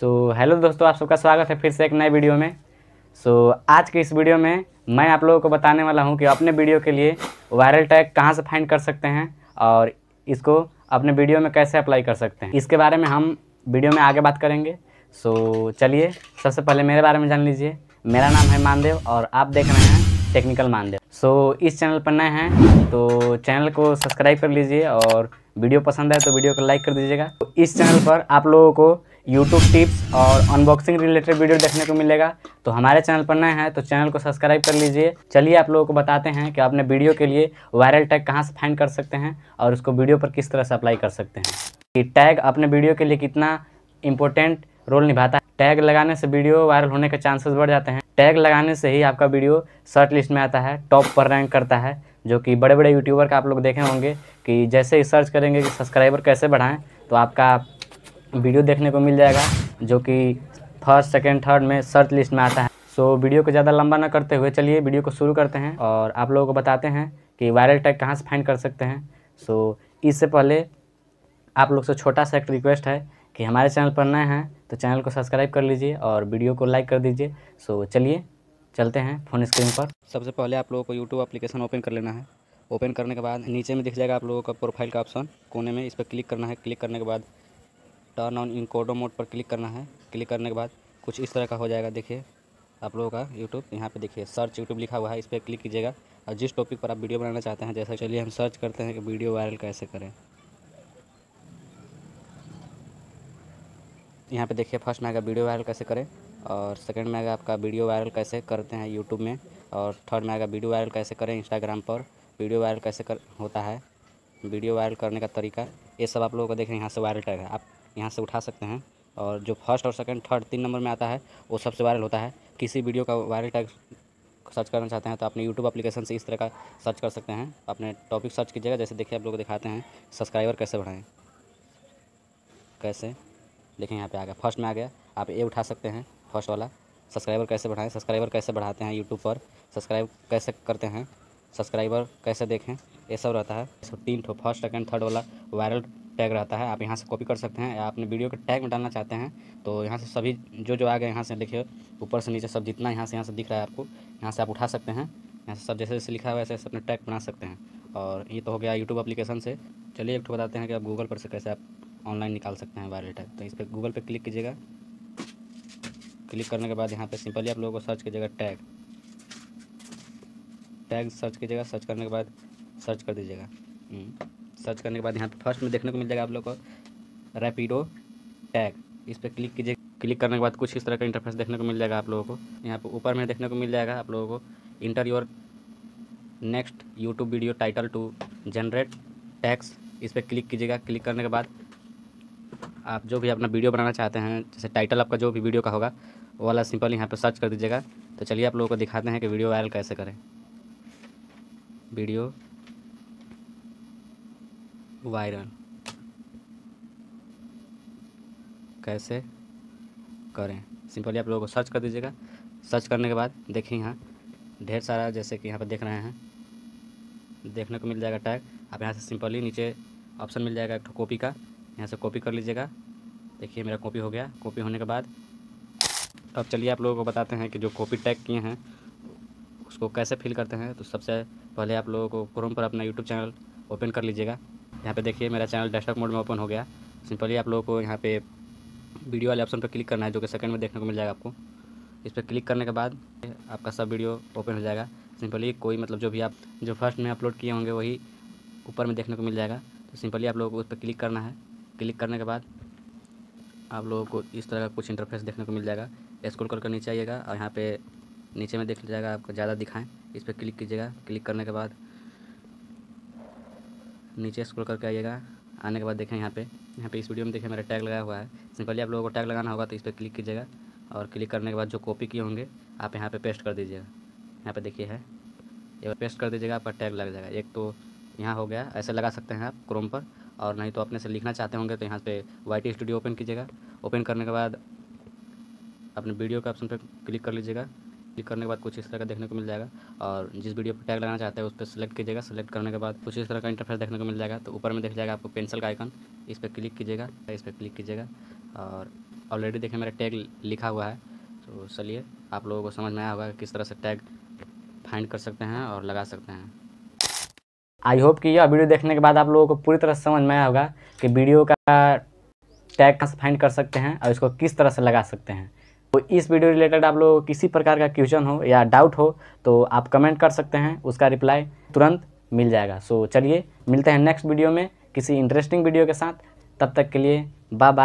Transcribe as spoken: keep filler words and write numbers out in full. So hello दोस्तों, आप सबका स्वागत है फिर से एक नए वीडियो में। सो so, आज के इस वीडियो में मैं आप लोगों को बताने वाला हूं कि अपने वीडियो के लिए वायरल टैग कहां से फाइंड कर सकते हैं और इसको अपने वीडियो में कैसे अप्लाई कर सकते हैं, इसके बारे में हम वीडियो में आगे बात करेंगे। सो so, चलिए सबसे पहले मेरे बारे में जान लीजिए। मेरा नाम है मानदेव और आप देख रहे हैं टेक्निकल मानदेव। सो so, इस चैनल पर नए हैं तो चैनल को सब्सक्राइब कर लीजिए और वीडियो पसंद आए तो वीडियो को लाइक कर दीजिएगा। तो इस चैनल पर आप लोगों को यूट्यूब टिप्स और अनबॉक्सिंग रिलेटेड वीडियो देखने को मिलेगा। तो हमारे चैनल पर नए हैं तो चैनल को सब्सक्राइब कर लीजिए। चलिए आप लोगों को बताते हैं कि अपने वीडियो के लिए वायरल टैग कहाँ से फाइंड कर सकते हैं और उसको वीडियो पर किस तरह से अप्लाई कर सकते हैं, कि टैग अपने वीडियो के लिए कितना इंपॉर्टेंट रोल निभाता है। टैग लगाने से वीडियो वायरल होने के चांसेस बढ़ जाते हैं। टैग लगाने से ही आपका वीडियो सर्च लिस्ट में आता है, टॉप पर रैंक करता है, जो कि बड़े बड़े यूट्यूबर का आप लोग देखे होंगे कि जैसे ही सर्च करेंगे कि सब्सक्राइबर कैसे बढ़ाएँ तो आपका वीडियो देखने को मिल जाएगा, जो कि फर्स्ट सेकंड थर्ड में सर्च लिस्ट में आता है। सो so, वीडियो को ज़्यादा लंबा ना करते हुए चलिए वीडियो को शुरू करते हैं और आप लोगों को बताते हैं कि वायरल टैग कहाँ से फाइंड कर सकते हैं। सो so, इससे पहले आप लोग से छोटा सा एक रिक्वेस्ट है कि हमारे चैनल पर नए हैं तो चैनल को सब्सक्राइब कर लीजिए और वीडियो को लाइक कर दीजिए। सो so, चलिए चलते हैं फोन स्क्रीन पर। सबसे पहले आप लोगों को यूट्यूब एप्लीकेशन ओपन कर लेना है। ओपन करने के बाद नीचे में दिख जाएगा आप लोगों का प्रोफाइल का ऑप्शन, कोने में इस पर क्लिक करना है। क्लिक करने के बाद टर्न ऑन इनकोडो मोड पर क्लिक करना है। क्लिक करने के बाद कुछ इस तरह का हो जाएगा। देखिए आप लोगों का यूट्यूब यहाँ पे देखिए सर्च यूट्यूब लिखा हुआ है, इस पर क्लिक कीजिएगा और जिस टॉपिक पर आप वीडियो बनाना चाहते हैं, जैसे चलिए हम सर्च करते हैं कि वीडियो वायरल कैसे करें। यहाँ पे देखिए फर्स्ट में आएगा वीडियो वायरल कैसे करें और सेकेंड में आएगा आपका वीडियो वायरल कैसे करते हैं यूट्यूब में और थर्ड में आएगा वीडियो वायरल कैसे करें इंस्टाग्राम पर, वीडियो वायरल कैसे कर होता है, वीडियो वायरल करने का तरीका, ये सब आप लोगों को देखें। यहाँ से वायरल टैग है, आप यहाँ से उठा सकते हैं और जो फर्स्ट और सेकंड थर्ड तीन नंबर में आता है वो सबसे वायरल होता है। किसी वीडियो का वायरल टैग सर्च करना चाहते हैं तो अपने यूट्यूब एप्लीकेशन से इस तरह का सर्च कर सकते हैं। अपने टॉपिक सर्च कीजिएगा, जैसे देखिए आप लोग दिखाते हैं सब्सक्राइबर कैसे बढ़ाएं, कैसे देखिए यहाँ पे आ गया। फर्स्ट में आ गया, आप ये उठा सकते हैं फर्स्ट वाला, सब्सक्राइबर कैसे बढ़ाएं, सब्सक्राइबर कैसे बढ़ाते हैं यूट्यूब पर, सब्सक्राइब कैसे करते हैं, सब्सक्राइबर कैसे देखें, ये सब रहता है। सो तीन ठो फर्स्ट सेकंड थर्ड वाला वायरल टैग रहता है। आप यहाँ से कॉपी कर सकते हैं या अपने वीडियो के टैग में डालना चाहते हैं तो यहाँ से सभी जो जो आ गए यहाँ से देखिए ऊपर से नीचे सब जितना यहाँ से यहाँ से दिख रहा है आपको, यहाँ से आप उठा सकते हैं। यहाँ से सब जैसे जैसे लिखा है वैसे वैसे अपने टैग बना सकते हैं। और ये तो हो गया यूट्यूब एप्लीकेशन से। चलिए एक तो बताते हैं कि आप गूगल पर से कैसे आप ऑनलाइन निकाल सकते हैं वायरल टैग। तो इस पर गूगल पर क्लिक कीजिएगा। क्लिक करने के बाद यहाँ पर सिंपली आप लोगों को सर्च कीजिएगा टैग, टैग सर्च कीजिएगा। सर्च करने के बाद सर्च कर दीजिएगा। सर्च करने के बाद यहाँ पे फर्स्ट में देखने को मिल जाएगा आप लोगों को रैपिडो टैग, इस पर क्लिक कीजिए। क्लिक करने के बाद कुछ इस तरह का इंटरफेस देखने को मिल जाएगा आप लोगों को। यहाँ पे ऊपर में देखने को मिल जाएगा आप लोगों को enter your next YouTube video title to generate tags, इस पर क्लिक कीजिएगा। क्लिक करने के बाद आप जो भी अपना वीडियो बनाना चाहते हैं, जैसे टाइटल आपका जो भी वीडियो का होगा वो वाला सिंपल यहाँ पर सर्च कर दीजिएगा। तो चलिए आप लोगों को दिखाते हैं कि वीडियो वायरल कैसे करें, वीडियो वायरल कैसे करें। सिंपली आप लोगों को सर्च कर दीजिएगा। सर्च करने के बाद देखिए यहाँ ढेर सारा, जैसे कि यहाँ पर देख रहे हैं, देखने को मिल जाएगा टैग। आप यहाँ से सिंपली नीचे ऑप्शन मिल जाएगा एक कॉपी का, यहाँ से कॉपी कर लीजिएगा। देखिए मेरा कॉपी हो गया। कॉपी होने के बाद अब चलिए आप लोगों को बताते हैं कि जो कॉपी टैग किए हैं उसको कैसे फिल करते हैं। तो सबसे पहले आप लोगों को क्रोम पर अपना यूट्यूब चैनल ओपन कर लीजिएगा। यहाँ पे देखिए मेरा चैनल डेस्कटॉप मोड में ओपन हो गया। सिंपली आप लोगों को यहाँ पे वीडियो वाले ऑप्शन पर क्लिक करना है, जो कि सेकंड में देखने को मिल जाएगा आपको। इस पर क्लिक करने के बाद आपका सब वीडियो ओपन हो जाएगा। सिंपली कोई मतलब जो भी आप जो फर्स्ट में अपलोड किए होंगे वही ऊपर में देखने को मिल जाएगा। तो सिंपली आप लोगों को उस पर क्लिक करना है। क्लिक करने के बाद आप लोगों को इस तरह का कुछ इंटरफेस देखने को मिल जाएगा। स्क्रॉल करके नीचे आइएगा और यहाँ पर नीचे में देख लीजिएगा आपको ज़्यादा दिखाएँ, इस पर क्लिक कीजिएगा। क्लिक करने के बाद नीचे स्क्रॉल करके आइएगा। आने के बाद देखें यहाँ पे यहाँ पे इस वीडियो में देखें मेरा टैग लगाया हुआ है। सिंपली आप लोगों को टैग लगाना होगा तो इस पर क्लिक कीजिएगा और क्लिक करने के बाद जो कॉपी किए होंगे आप यहाँ पे पेस्ट कर दीजिएगा। यहाँ पे देखिए है, ये पेस्ट कर दीजिएगा, आपका टैग लग जाएगा। एक तो यहाँ हो गया, ऐसे लगा सकते हैं आप क्रोम पर, और नहीं तो अपने से लिखना चाहते होंगे तो यहाँ पर वाई स्टूडियो ओपन कीजिएगा। ओपन करने के बाद अपने वीडियो के ऑप्शन पर क्लिक कर लीजिएगा। क्लिक करने के बाद कुछ इस तरह का देखने को मिल जाएगा और जिस वीडियो पर टैग लगाना चाहते हैं उस पर सेलेक्ट कीजिएगा। सेलेक्ट करने के बाद कुछ इस तरह का इंटरफेस देखने को मिल जाएगा। तो ऊपर में देख जाएगा आपको पेंसिल का आइकन, इस पर क्लिक कीजिएगा। इस पर क्लिक कीजिएगा और ऑलरेडी देखिए मेरा टैग लिखा हुआ है। तो चलिए आप लोगों को समझ में आया होगा कि किस तरह से टैग फाइंड कर सकते हैं और लगा सकते हैं। आई होप कि यह वीडियो देखने के बाद आप लोगों को पूरी तरह से समझ में आया होगा कि वीडियो का टैग कहाँ से फाइंड कर सकते हैं और इसको किस तरह से लगा सकते हैं। तो इस वीडियो रिलेटेड आप लोगों को किसी प्रकार का क्वेश्चन हो या डाउट हो तो आप कमेंट कर सकते हैं, उसका रिप्लाई तुरंत मिल जाएगा। सो चलिए मिलते हैं नेक्स्ट वीडियो में किसी इंटरेस्टिंग वीडियो के साथ। तब तक के लिए बाय बाय।